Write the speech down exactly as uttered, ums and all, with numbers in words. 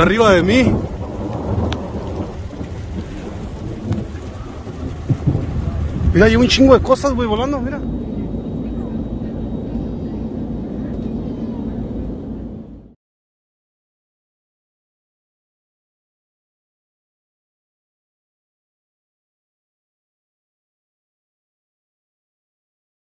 está arriba de mí. Mira, hay un chingo de cosas, güey, volando, mira.